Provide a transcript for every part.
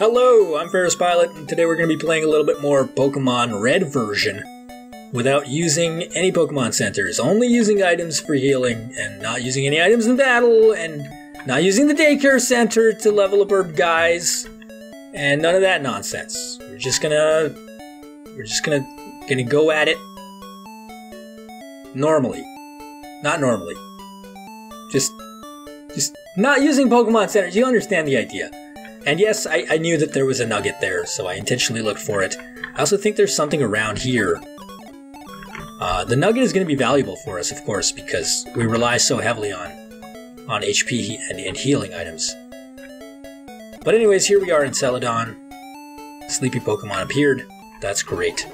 Hello, I'm FerrousPilot, and today we're going to be playing a little bit more Pokemon Red Version without using any Pokemon Centers, only using items for healing, and not using any items in battle, and not using the daycare center to level up our guys, and none of that nonsense. We're just gonna go at it normally. Not normally. Just not using Pokemon Centers. You understand the idea. And yes, I knew that there was a nugget there, so I intentionally looked for it. I also think there's something around here. The nugget is going to be valuable for us, of course, because we rely so heavily on HP and healing items. But anyways, here we are in Celadon. Sleepy Pokemon appeared. That's great.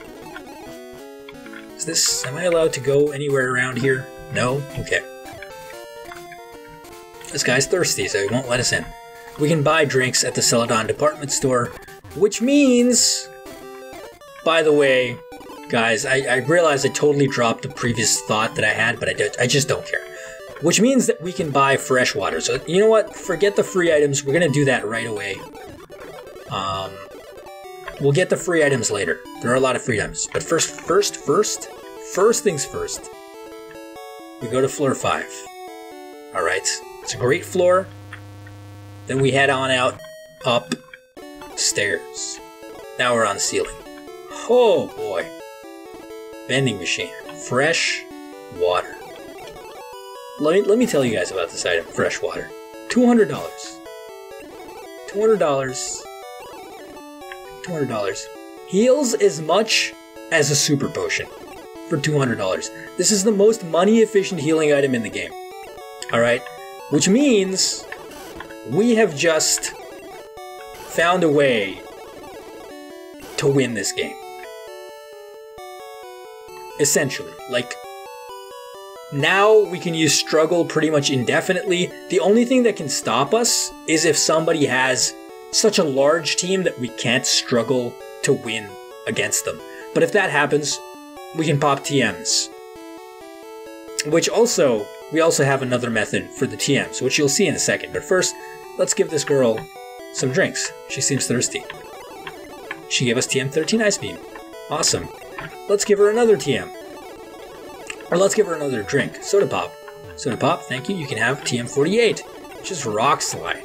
Is this... am I allowed to go anywhere around here? No? Okay. This guy's thirsty, so he won't let us in. We can buy drinks at the Celadon department store, which means... by the way, guys, I realize I totally dropped the previous thought that I had, but I just don't care. Which means that we can buy fresh water. So, you know what? Forget the free items. We're gonna do that right away. We'll get the free items later. There are a lot of free items. But first things first. We go to floor 5. Alright. It's a great floor. Then we head on out upstairs. Now we're on the ceiling. Oh boy. Vending machine. Fresh water. Let me tell you guys about this item, fresh water. $200. $200. Heals as much as a super potion for $200. This is the most money efficient healing item in the game. Alright? Which means we have just found a way to win this game. Essentially. Like, now we can use struggle pretty much indefinitely. The only thing that can stop us is if somebody has such a large team that we can't struggle to win against them. But if that happens, we can pop TMs. Which also, we also have another method for the TMs, which you'll see in a second. But first, let's give this girl some drinks. She seems thirsty. She gave us TM13 Ice Beam. Awesome. Let's give her another TM. Or let's give her another drink. Soda Pop. Soda Pop, thank you. You can have TM48, which is Rock Slide.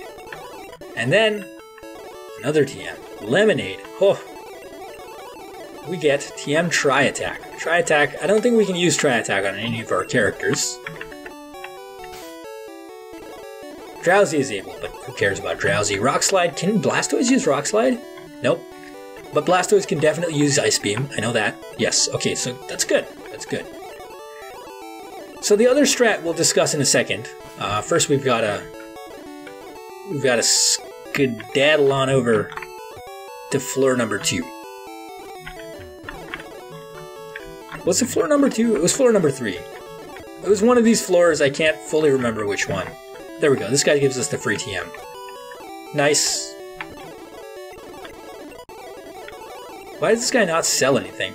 And then, another TM. Lemonade. Oh. We get TM Tri-Attack. Tri-Attack, I don't think we can use Tri-Attack on any of our characters. Drowsy is able, but who cares about Drowsy? Rock Slide. Can Blastoise use Rock Slide? Nope. But Blastoise can definitely use Ice Beam. I know that. Yes. Okay, so that's good. That's good. So the other strat we'll discuss in a second. First, we've got to skedaddle on over to floor number 2. Was it floor number 2? It was floor number 3. It was one of these floors. I can't fully remember which one. There we go. This guy gives us the free TM. Nice. Why does this guy not sell anything?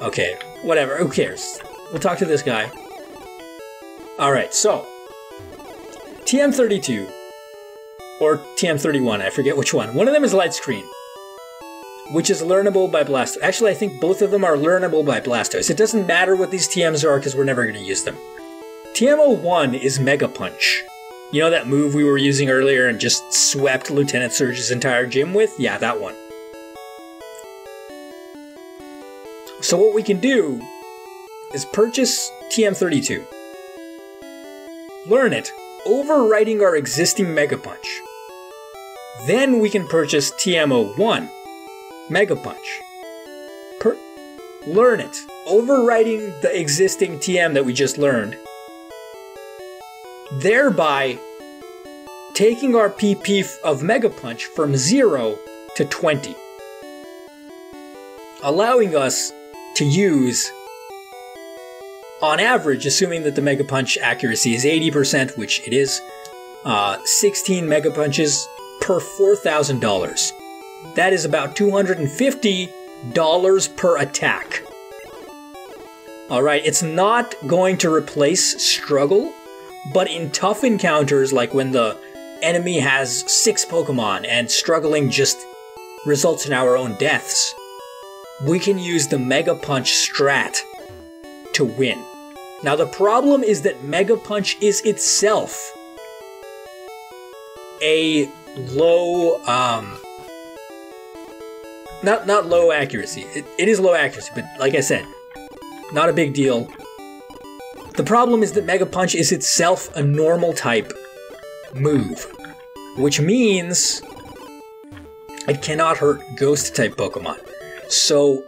Okay, whatever. Who cares? We'll talk to this guy. Alright, so TM32 or TM31, I forget which one. One of them is Light Screen, which is learnable by Blastoise. Actually, I think both of them are learnable by Blastoise. It doesn't matter what these TMs are because we're never going to use them. TM01 is Mega Punch. You know that move we were using earlier and just swept Lieutenant Surge's entire gym with? Yeah, that one. So what we can do is purchase TM32. Learn it, overriding our existing Mega Punch. Then we can purchase TM01, Mega Punch. Learn it, overriding the existing TM that we just learned, thereby taking our PP of Mega Punch from 0 to 20, allowing us to use, on average, assuming that the Mega Punch accuracy is 80%, which it is, 16 Mega Punches per $4,000. That is about $250 per attack. Alright, it's not going to replace struggle, but in tough encounters, like when the enemy has 6 Pokemon and struggling just results in our own deaths, we can use the Mega Punch strat to win. Now the problem is that Mega Punch is itself a low, not low accuracy. It is low accuracy, but like I said, not a big deal. The problem is that Mega Punch is itself a normal type move, which means it cannot hurt ghost type Pokemon. So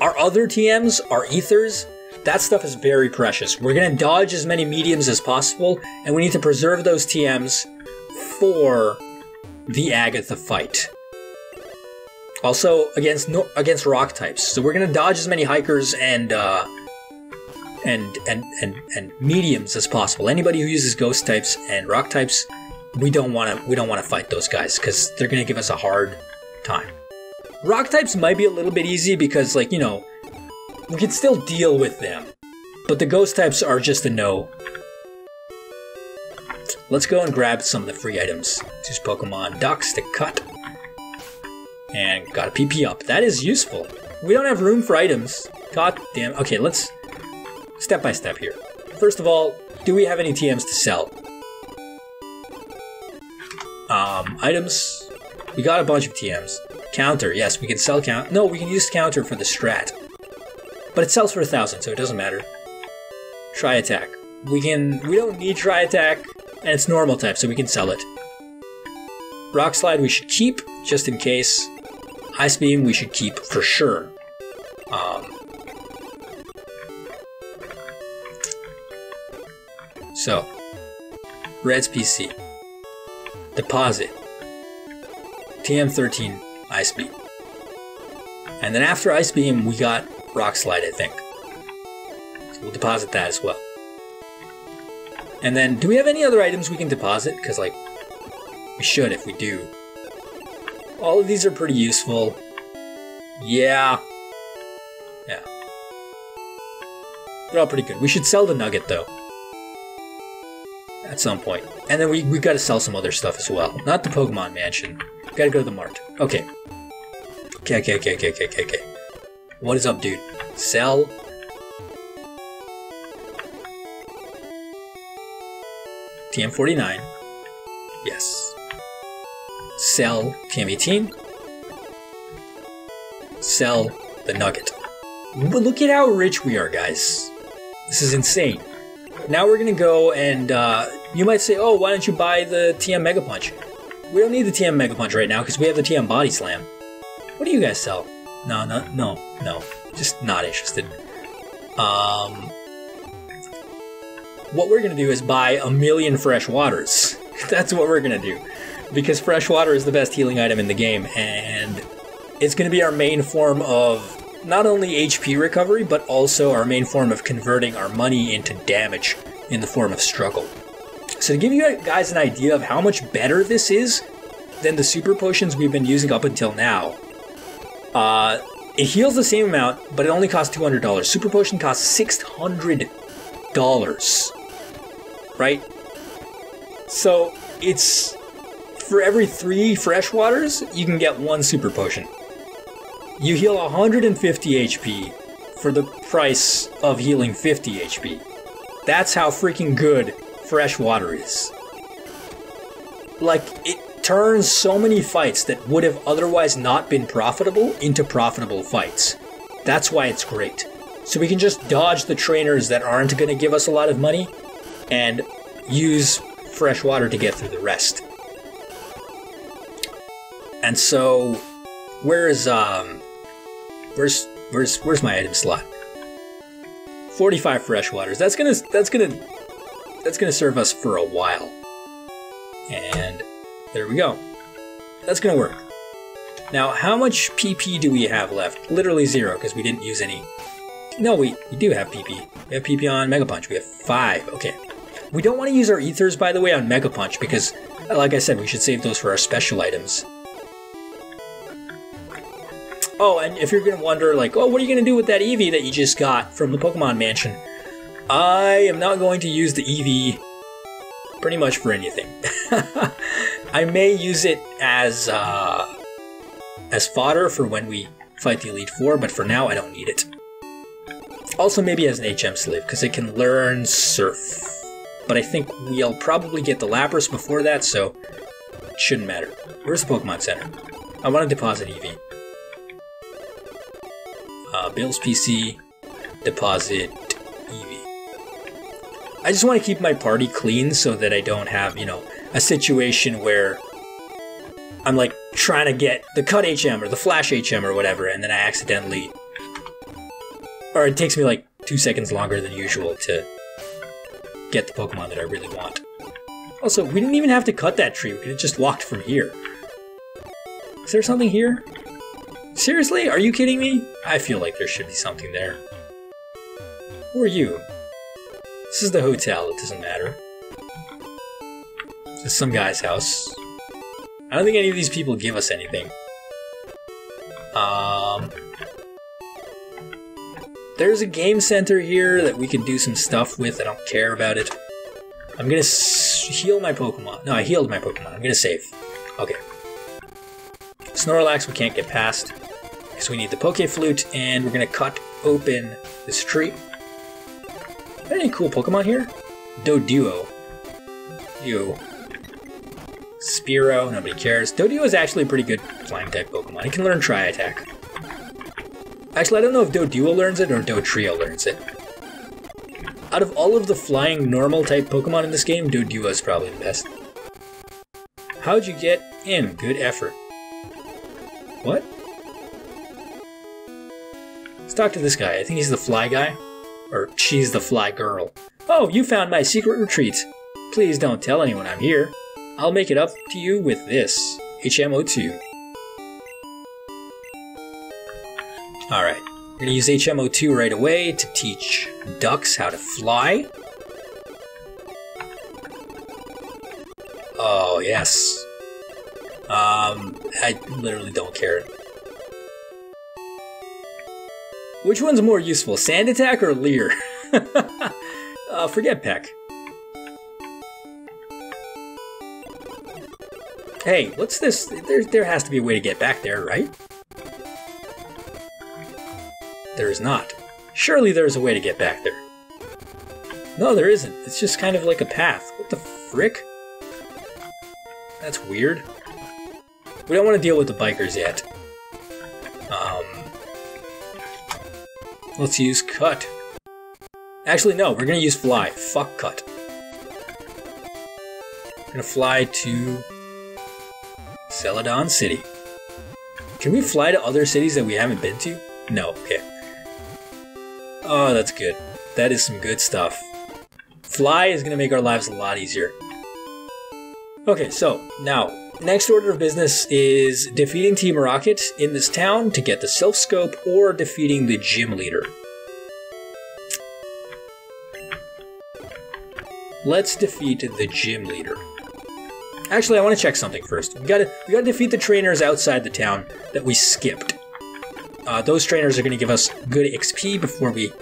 our other TMs, our ethers, that stuff is very precious. We're gonna dodge as many mediums as possible, and we need to preserve those TMs for the Agatha fight. Also against rock types, so we're gonna dodge as many hikers and mediums as possible. Anybody who uses ghost types and rock types, we don't wanna fight those guys because they're gonna give us a hard time. Rock types might be a little bit easy because, like, you know, we can still deal with them, but the ghost types are just a no. Let's go and grab some of the free items. Let's use Pokemon Docs to cut. And got a PP up. That is useful. We don't have room for items. God damn. Okay, let's step by step here. First of all, do we have any TMs to sell? Items. We got a bunch of TMs. Counter. Yes, we can sell count. No, we can use counter for the strat. But it sells for 1,000, so it doesn't matter. Tri-Attack. We don't need Tri-Attack, and it's normal type, so we can sell it. Rock Slide we should keep, just in case. Ice Beam we should keep for sure. So, Red's PC. Deposit. TM13 Ice Beam. And then after Ice Beam, we got Rock Slide, I think. So we'll deposit that as well. And then, do we have any other items we can deposit? Because, like, we should if we do. All of these are pretty useful. Yeah. Yeah. They're all pretty good. We should sell the nugget, though. At some point. And then we gotta sell some other stuff as well. Not the Pokemon Mansion. We gotta go to the Mart. Okay. Okay. What is up, dude? Sell. TM49. Yes. Sell TM18. Sell the nugget. But look at how rich we are, guys. This is insane. Now we're gonna go and you might say, oh, why don't you buy the TM Mega Punch? We don't need the TM Mega Punch right now because we have the TM Body Slam. What do you guys sell? No. Just not interested. What we're gonna do is buy a million fresh waters. That's what we're gonna do, because fresh water is the best healing item in the game, and it's gonna be our main form of not only HP recovery, but also our main form of converting our money into damage in the form of struggle. So to give you guys an idea of how much better this is than the super potions we've been using up until now, it heals the same amount, but it only costs $200. Super Potion costs $600, right? So it's, for every 3 fresh waters, you can get 1 Super Potion. You heal 150 HP for the price of healing 50 HP. That's how freaking good fresh water is. Like, it turns so many fights that would have otherwise not been profitable into profitable fights. That's why it's great. So we can just dodge the trainers that aren't going to give us a lot of money and use fresh water to get through the rest. And so, where's my item slot? 45 fresh waters. That's gonna serve us for a while. And there we go. That's gonna work. Now, how much PP do we have left? Literally 0, because we didn't use any. No, we do have PP. We have PP on Mega Punch. We have 5. Okay. We don't want to use our ethers, by the way, on Mega Punch, because, like I said, we should save those for our special items. Oh, and if you're gonna wonder, like, oh, what are you gonna do with that Eevee that you just got from the Pokemon Mansion? I am not going to use the Eevee pretty much for anything. I may use it as fodder for when we fight the Elite Four, but for now I don't need it. Also maybe as an HM sleeve, because it can learn Surf. But I think we'll probably get the Lapras before that, so it shouldn't matter. Where's the Pokemon Center? I want to deposit Eevee. Bill's PC, deposit Eevee. I just want to keep my party clean so that I don't have, you know, a situation where I'm like trying to get the cut HM or the flash HM or whatever, and then I accidentally... Or it takes me like 2 seconds longer than usual to get the Pokemon that I really want. Also, we didn't even have to cut that tree. We could have just walked from here. Is there something here? Seriously? Are you kidding me? I feel like there should be something there. Who are you? This is the hotel. It doesn't matter. This is some guy's house. I don't think any of these people give us anything. There's a game center here that we can do some stuff with. I don't care about it. I'm gonna heal my Pokemon. No, I healed my Pokemon. I'm gonna save. Okay. Snorlax we can't get past because we need the Pokéflute, and we're gonna cut open this tree. Are there any cool Pokemon here? Doduo. Ew. Spearow, nobody cares. Doduo is actually a pretty good flying type Pokemon. It can learn Tri-Attack. Actually, I don't know if Doduo learns it or Dotrio learns it. Out of all of the flying normal-type Pokemon in this game, Doduo is probably the best. How'd you get in? Good effort. What? Let's talk to this guy. I think he's the fly guy. Or she's the fly girl. Oh, you found my secret retreat. Please don't tell anyone I'm here. I'll make it up to you with this. HMO2. Alright, we're going to use HMO2 right away to teach ducks how to fly. Oh, yes. I literally don't care. Which one's more useful, Sand Attack or Leer? Forget Peck. Hey, what's this? There has to be a way to get back there, right? There is not. Surely there's a way to get back there. No, there isn't. It's just kind of like a path. What the frick? That's weird. We don't want to deal with the bikers yet. Let's use cut. Actually, no. We're going to use fly. Fuck cut. We're going to fly to... Celadon City. Can we fly to other cities that we haven't been to? No, okay. Oh, that's good. That is some good stuff. Fly is going to make our lives a lot easier. Okay, so now, next order of business is defeating Team Rocket in this town to get the Silph Scope or defeating the Gym Leader. Let's defeat the Gym Leader. Actually, I want to check something first. We gotta defeat the trainers outside the town that we skipped. Those trainers are going to give us good XP before we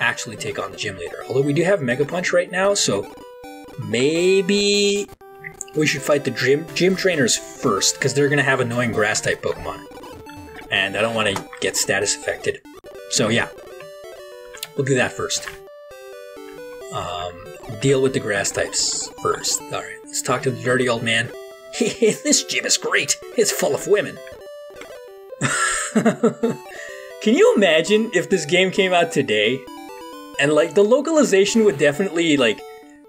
actually take on the Gym Leader. Although we do have Mega Punch right now, so maybe we should fight the gym trainers first, because they're going to have annoying Grass-type Pokemon. And I don't want to get status affected. So yeah, we'll do that first. Deal with the Grass-types first. Alright, let's talk to the dirty old man. This gym is great! It's full of women! Can you imagine if this game came out today? And like the localization would definitely like,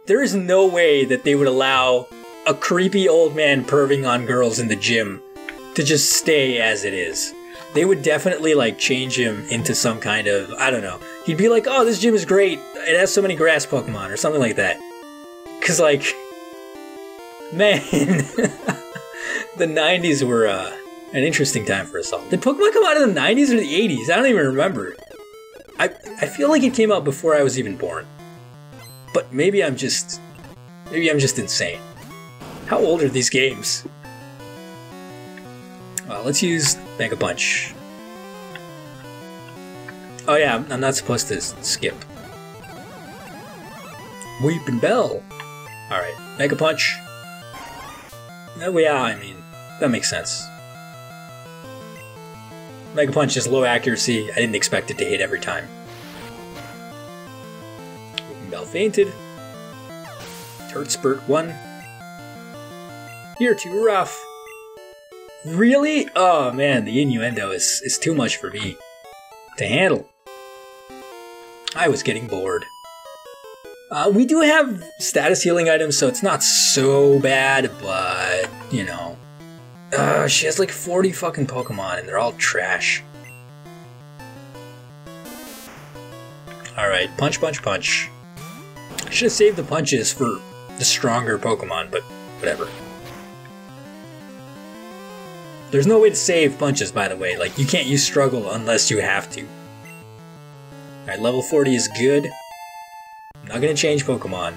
there is no way that they would allow a creepy old man perving on girls in the gym to just stay as it is. They would definitely like change him into some kind of, I don't know. He'd be like, oh, this gym is great. It has so many grass Pokemon or something like that. Cause like, man, the 90s were, an interesting time for us all. Did Pokemon come out in the 90s or the 80s? I don't even remember. I feel like it came out before I was even born. But maybe I'm just insane. How old are these games? Let's use Mega Punch. Oh yeah, I'm not supposed to skip. Weepinbell. All right, Mega Punch. Well, yeah, I mean, that makes sense. Mega Punch is low accuracy. I didn't expect it to hit every time. Weepinbell fainted. Turtspurt won. You're too rough. Really? Oh man, the innuendo is too much for me to handle. I was getting bored. We do have status healing items, so it's not so bad, but, you know. She has like 40 fucking Pokemon, and they're all trash. Alright, punch, punch, punch. I should have saved the punches for the stronger Pokemon, but whatever. There's no way to save punches, by the way. Like, you can't use struggle unless you have to. Alright, level 40 is good. I'm not gonna change Pokemon.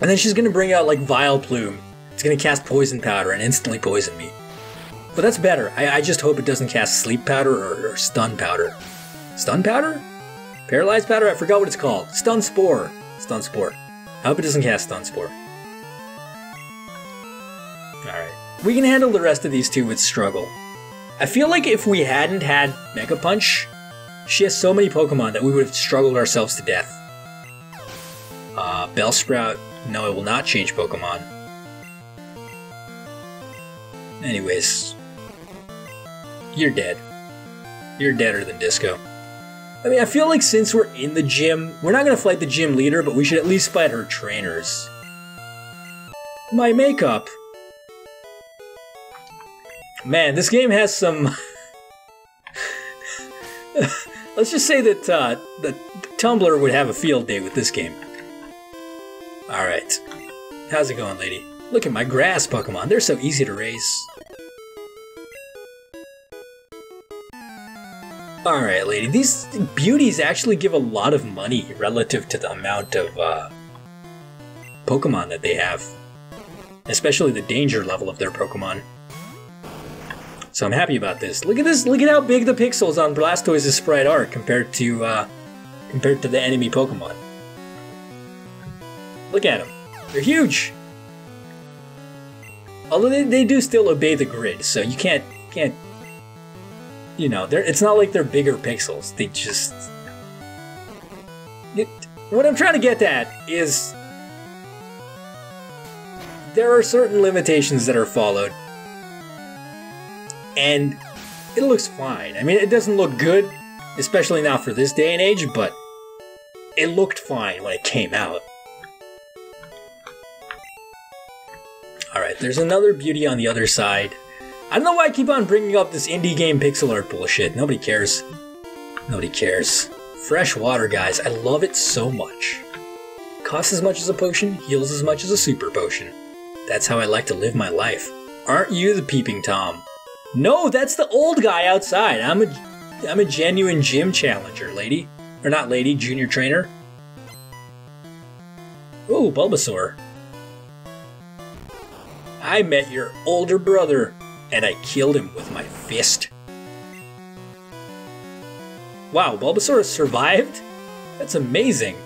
And then she's gonna bring out like Vileplume. It's gonna cast Poison Powder and instantly poison me. But that's better. I just hope it doesn't cast Sleep Powder or Stun Powder. Stun Powder? Paralyzed Powder? I forgot what it's called. Stun Spore. Stun Spore. I hope it doesn't cast Stun Spore. Alright. We can handle the rest of these two with struggle. I feel like if we hadn't had Mega Punch, she has so many Pokemon that we would have struggled ourselves to death. Bellsprout, no, it will not change Pokemon. Anyways, you're dead. You're deader than Disco. I mean, I feel like since we're in the gym, we're not gonna fight the gym leader, but we should at least fight her trainers. My makeup. Man, this game has some... Let's just say that the Tumblr would have a field day with this game. Alright. How's it going, lady? Look at my grass Pokemon. They're so easy to raise. Alright, lady. These beauties actually give a lot of money relative to the amount of Pokemon that they have. Especially the danger level of their Pokemon. So I'm happy about this. Look at this. Look at how big the pixels on Blastoise's sprite are compared to the enemy Pokemon. Look at them. They're huge. Although they do still obey the grid, so you can't you know, it's not like they're bigger pixels. They just what I'm trying to get at is there are certain limitations that are followed. And it looks fine. I mean, it doesn't look good, especially now for this day and age, but it looked fine when it came out. Alright, there's another beauty on the other side. I don't know why I keep on bringing up this indie game pixel art bullshit. Nobody cares. Nobody cares. Fresh water, guys. I love it so much. Costs as much as a potion, heals as much as a super potion. That's how I like to live my life. Aren't you the peeping Tom? No, that's the old guy outside. I'm a genuine gym challenger, lady. Or not lady, junior trainer. Ooh, Bulbasaur. I met your older brother, and I killed him with my fist. Wow, Bulbasaur has survived? That's amazing.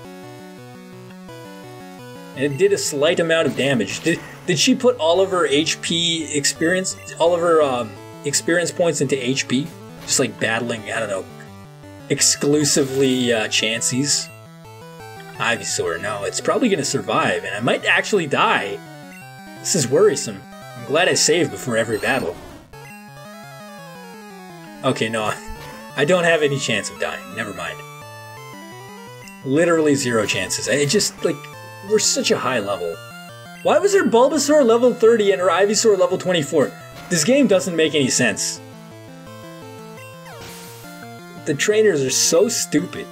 And it did a slight amount of damage. Did she put all of her HP experience, all of her, experience points into HP, just like battling, I don't know, exclusively Chanseys. Ivysaur, no, it's probably gonna survive, and I might actually die. This is worrisome. I'm glad I saved before every battle. Okay, no, I don't have any chance of dying, never mind. Literally zero chances. It just, like, we're such a high level. Why was her Bulbasaur level 30 and her Ivysaur level 24? This game doesn't make any sense. The trainers are so stupid.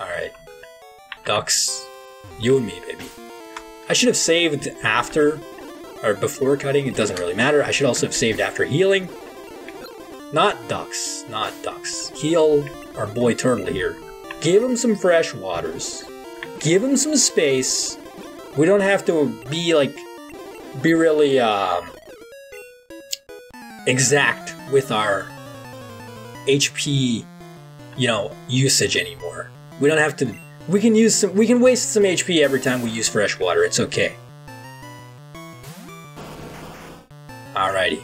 Alright. Ducks. You and me, baby. I should have saved after, or before cutting, it doesn't really matter. I should also have saved after healing. Not ducks. Not ducks. Heal our boy Turtle here. Give him some fresh waters. Give him some space. We don't have to be, like, really, exact with our HP, you know, usage anymore. We don't have to We can waste some HP every time we use fresh water, it's okay. Alrighty.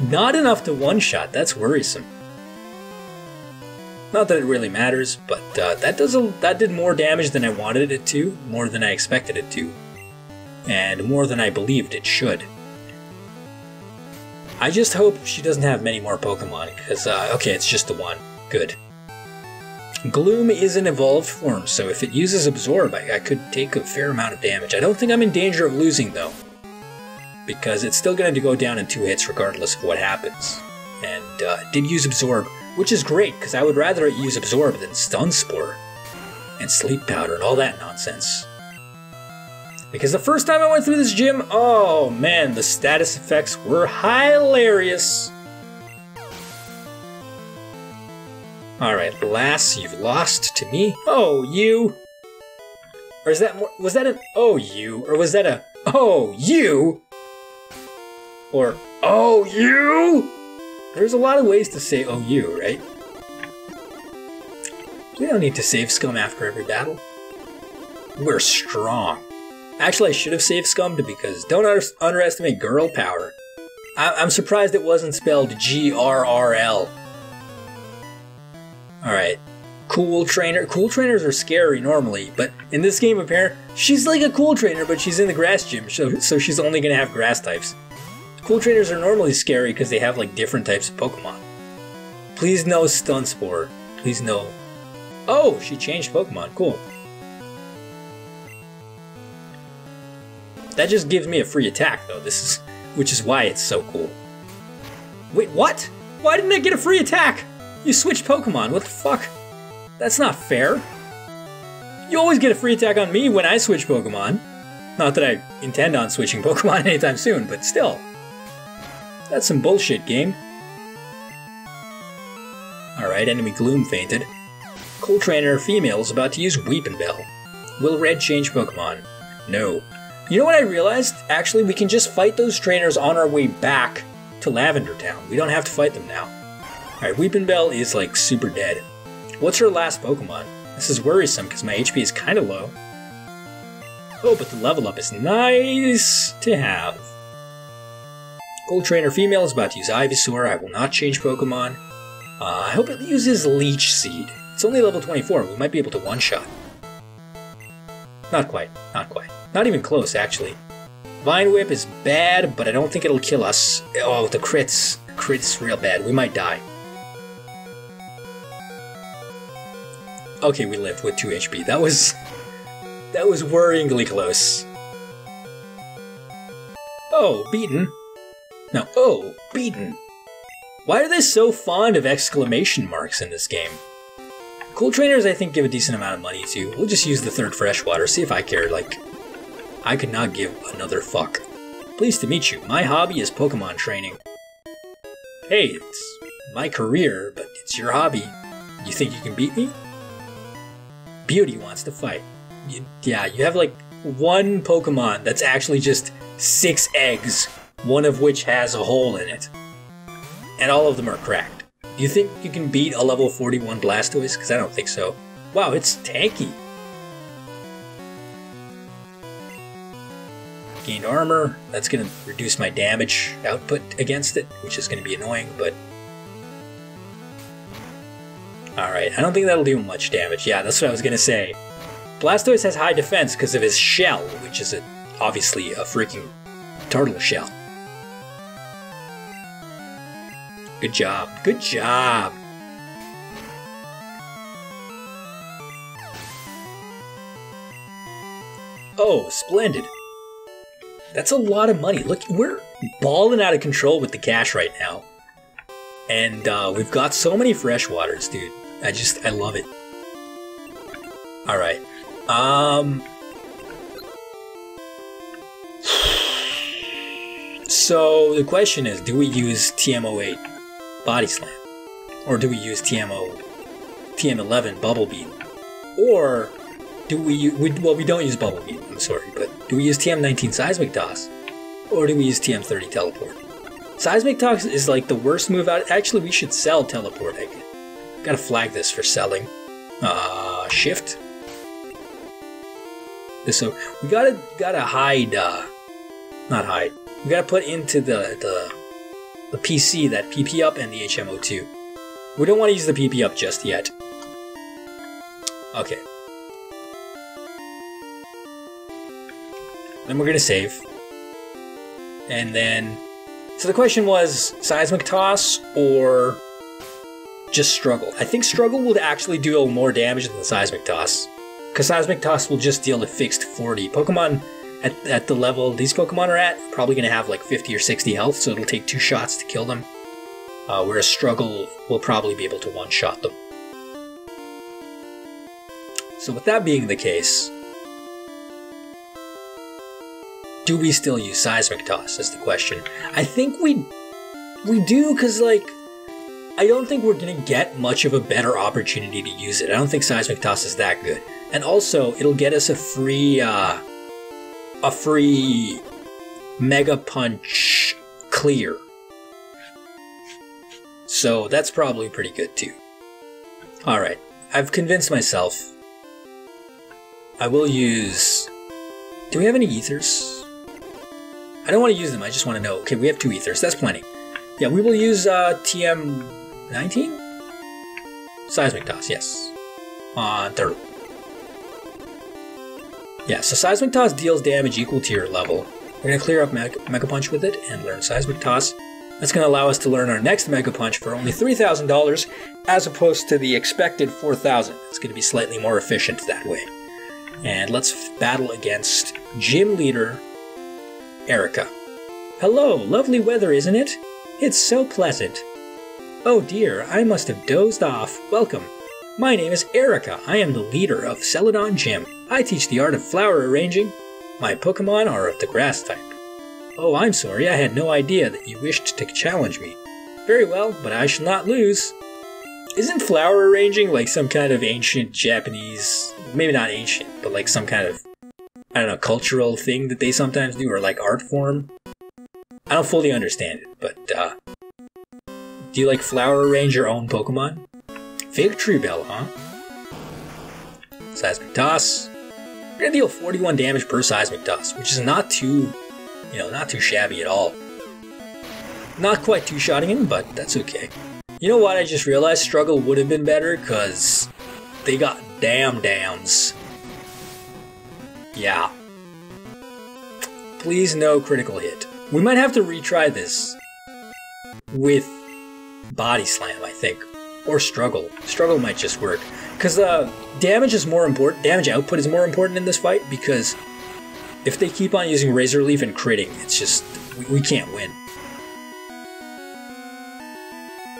Not enough to one-shot, that's worrisome. Not that it really matters, but that did more damage than I wanted it to, more than I expected it to, and more than I believed it should. I just hope she doesn't have many more Pokemon, because, okay, it's just the one. Good. Gloom is an evolved form, so if it uses Absorb, I could take a fair amount of damage. I don't think I'm in danger of losing, though, because it's still going to go down in 2 hits regardless of what happens. And it did use Absorb, which is great, because I would rather it use Absorb than Stun Spore and Sleep Powder and all that nonsense. Because the first time I went through this gym, oh man, the status effects were hilarious. Alright, lass, you've lost to me. Oh, you! Or is that more, was that an oh, you? Or was that a oh, you? Or oh, you? There's a lot of ways to say oh, you, right? We don't need to save scum after every battle. We're strong. Actually, I should have saved scummed because don't underestimate girl power. I'm surprised it wasn't spelled G-R-R-L. Alright, cool trainer. Cool trainers are scary normally, but in this game apparently, she's like a cool trainer, but she's in the grass gym, so she's only going to have grass types. Cool trainers are normally scary because they have like different types of Pokemon. Please no Stun Spore. Please no... Oh, she changed Pokemon, cool. That just gives me a free attack though, which is why it's so cool. Wait, what? Why didn't I get a free attack? You switched Pokemon, what the fuck? That's not fair. You always get a free attack on me when I switch Pokemon. Not that I intend on switching Pokemon anytime soon, but still. That's some bullshit, game. Alright, enemy Gloom fainted. Cool trainer female is about to use Weepinbell. Will Red change Pokemon? No. You know what I realized? Actually, we can just fight those trainers on our way back to Lavender Town. We don't have to fight them now. Alright, Weepinbell is like super dead. What's her last Pokemon? This is worrisome because my HP is kind of low. Oh, but the level up is nice to have. Gold Trainer Female is about to use Ivysaur. I will not change Pokemon. I hope it uses Leech Seed. It's only level 24. We might be able to one-shot. Not quite. Not quite. Not even close, actually. Vine Whip is bad, but I don't think it'll kill us. Oh, the crits. Crits real bad. We might die. Okay, we lived with 2 HP. That was worryingly close. Oh, beaten. No, oh, beaten. Why are they so fond of exclamation marks in this game? Cool trainers, I think, give a decent amount of money to. We'll just use the 3rd freshwater, see if I care. Like, I could not give another fuck. Pleased to meet you. My hobby is Pokemon training. Hey, it's my career, but it's your hobby. You think you can beat me? Beauty wants to fight. Yeah, you have like 1 Pokemon that's actually just 6 eggs, one of which has a hole in it. And all of them are cracked. You think you can beat a level 41 Blastoise? Because I don't think so. Wow, it's tanky. Gained armor. That's going to reduce my damage output against it, which is going to be annoying, but... Alright, I don't think that'll do much damage. Yeah, that's what I was gonna say. Blastoise has high defense because of his shell, which is obviously a freaking turtle shell. Good job. Good job! Oh, splendid. That's a lot of money. Look, we're balling out of control with the cash right now. And we've got so many freshwaters, dude. I love it. Alright. So, the question is, do we use TM08 Body Slam? Or do we use TM11 Bubble Beam? Or, do we use... Well, we don't use Bubble Beam, I'm sorry, but do we use TM19 Seismic Toss? Or do we use TM30 Teleport? Seismic Toss is like the worst move out... Actually, we should sell Teleport, I guess. Gotta flag this for selling. shift. So we gotta hide, not hide. We gotta put into the PC that PP up and the HMO2. We don't want to use the PP up just yet. Okay. Then we're gonna save. And then, so the question was Seismic Toss or just Struggle. I think Struggle will actually do more damage than the Seismic Toss, because Seismic Toss will just deal a fixed 40. Pokemon at the level these Pokemon are at, probably going to have like 50 or 60 health, so it'll take 2 shots to kill them. Whereas Struggle will probably be able to one-shot them. So with that being the case, do we still use Seismic Toss is the question. I think we do, because like, I don't think we're going to get much of a better opportunity to use it. I don't think Seismic Toss is that good. And also, it'll get us a free Mega Punch clear. So that's probably pretty good too. Alright, I've convinced myself. I will use... do we have any ethers? I don't want to use them, I just want to know. Okay, we have 2 ethers, that's plenty. Yeah, we will use TM19? Seismic Toss, yes. On third. Yeah, so Seismic Toss deals damage equal to your level. We're going to clear up Mega Punch with it and learn Seismic Toss. That's going to allow us to learn our next Mega Punch for only $3,000 as opposed to the expected $4,000. It's going to be slightly more efficient that way. And let's battle against Gym Leader Erika. Hello, lovely weather, isn't it? It's so pleasant. Oh dear, I must have dozed off. Welcome. My name is Erika. I am the leader of Celadon Gym. I teach the art of flower arranging. My Pokemon are of the grass type. Oh, I'm sorry, I had no idea that you wished to challenge me. Very well, but I shall not lose. Isn't flower arranging like some kind of ancient Japanese, maybe not ancient, but like some kind of, I don't know, cultural thing that they sometimes do, or like art form? I don't fully understand it, but do you like flower arrange your own Pokemon? Victreebel, huh? Seismic Toss. We're gonna deal 41 damage per Seismic Toss, which is not too, you know, not too shabby at all. Not quite two-shotting him, but that's okay. You know what, I just realized Struggle would have been better, because they got dams. Yeah. Please no critical hit. We might have to retry this with Body Slam, I think. Or Struggle. Struggle might just work. Because damage is more important. Damage output is more important in this fight, because if they keep on using Razor Leaf and critting, it's just... we can't win.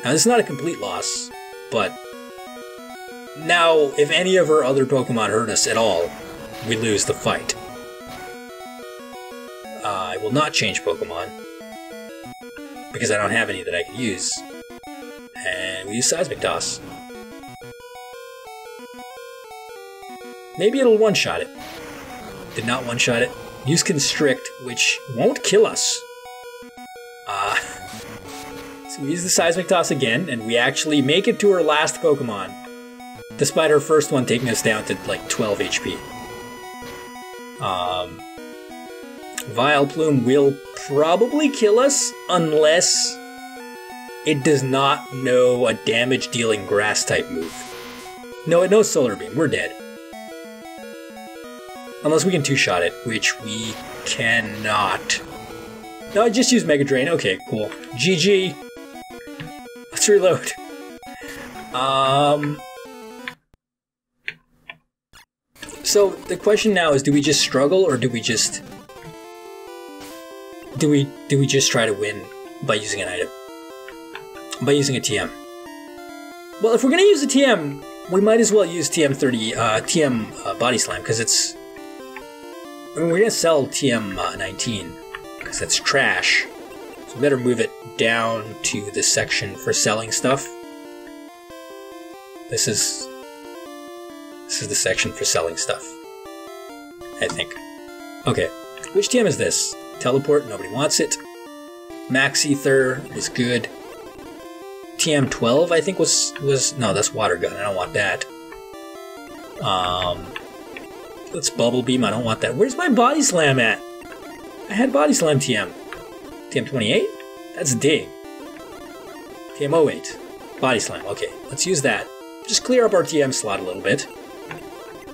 Now, this is not a complete loss, but... now, if any of our other Pokemon hurt us at all, we lose the fight. I will not change Pokemon, because I don't have any that I can use. And we use Seismic Toss. Maybe it'll one-shot it. Did not one-shot it. Use Constrict, which won't kill us. So we use the Seismic Toss again, and we actually make it to our last Pokemon, despite our first one taking us down to like 12 HP. Vileplume will probably kill us unless it does not know a damage-dealing Grass-type move. No, it knows Solar Beam. We're dead. Unless we can two-shot it, which we cannot. No, I just used Mega Drain. Okay, cool. GG. Let's reload. So the question now is, do we just struggle, or do we just... do we just try to win by using an item? By using a TM? Well, if we're going to use a TM, we might as well use TM Body Slam, because it's... I mean, we're going to sell TM19, because that's trash. So we better move it down to the section for selling stuff. This is the section for selling stuff, I think. Okay, which TM is this? Teleport, nobody wants it. Max Ether is good. TM12, I think was... no, that's Water Gun, I don't want that. Let's Bubble Beam. I don't want that. Where's my Body Slam at? I had Body Slam TM. TM28? That's Dig. TM08. Body Slam. Okay, let's use that. Just clear up our TM slot a little bit.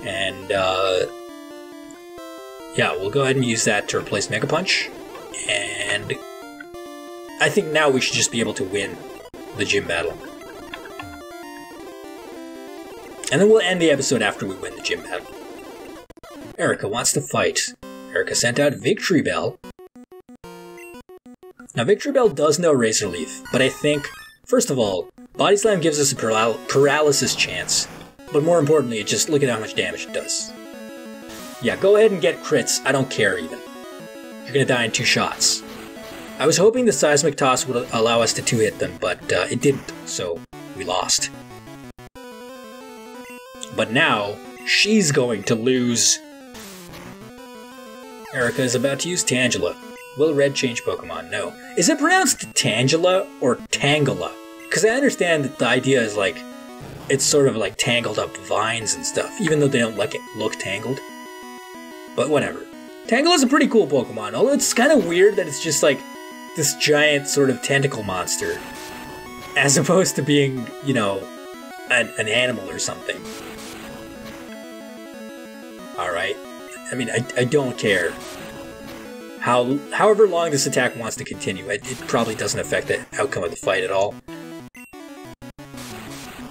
And, yeah, we'll go ahead and use that to replace Mega Punch. And I think now we should just be able to win the gym battle. And then we'll end the episode after we win the gym battle. Erika wants to fight. Erika sent out Victreebel. Now, Victreebel does know Razor Leaf, but I think, first of all, Body Slam gives us a paralysis chance. But more importantly, just look at how much damage it does. Yeah, go ahead and get crits. I don't care even. You're gonna die in 2 shots. I was hoping the Seismic Toss would allow us to 2-hit them, but it didn't, so we lost. But now, she's going to lose. Erika is about to use Tangela. Will Red change Pokemon? No. Is it pronounced Tangela or Tangela? Because I understand that the idea is like, it's sort of like tangled up vines and stuff, even though they don't like it look tangled. But whatever. Tangela is a pretty cool Pokemon, although it's kind of weird that it's just like this giant sort of tentacle monster, as opposed to being, you know, an animal or something. Alright. I mean, I don't care. However long this attack wants to continue, it probably doesn't affect the outcome of the fight at all.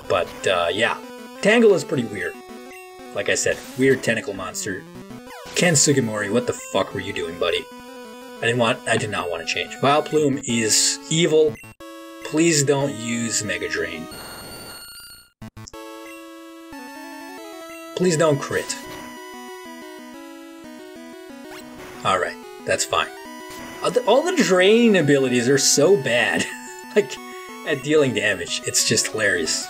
But, yeah. Tangela is pretty weird. Like I said, weird tentacle monster. Ken Sugimori, what the fuck were you doing, buddy? I did not want to change. Vileplume is evil. Please don't use Mega Drain. Please don't crit. Alright, that's fine. All the drain abilities are so bad. Like, at dealing damage. It's just hilarious.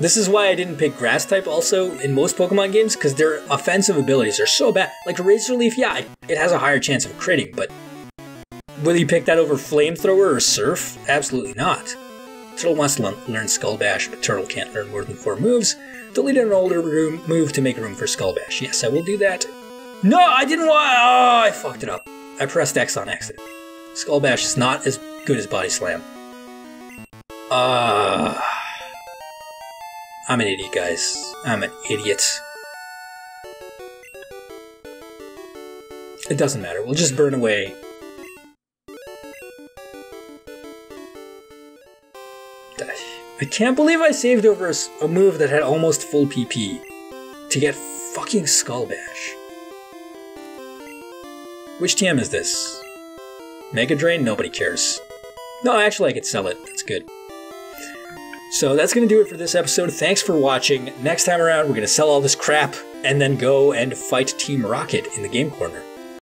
This is why I didn't pick Grass type also in most Pokemon games, because their offensive abilities are so bad. Like Razor Leaf, yeah, it has a higher chance of critting, but will you pick that over Flamethrower or Surf? Absolutely not. Turtle wants to learn Skull Bash, but Turtle can't learn more than 4 moves. Delete an older move to make room for Skull Bash. Yes, I will do that. No, I didn't want. Oh, I fucked it up. I pressed X on accident. Skull Bash is not as good as Body Slam. I'm an idiot, guys. I'm an idiot. It doesn't matter. We'll just burn away. I can't believe I saved over a move that had almost full PP to get fucking Skull Bash. Which TM is this? Mega Drain? Nobody cares. No, actually I could sell it. That's good. So that's going to do it for this episode. Thanks for watching. Next time around, we're going to sell all this crap and then go and fight Team Rocket in the Game Corner.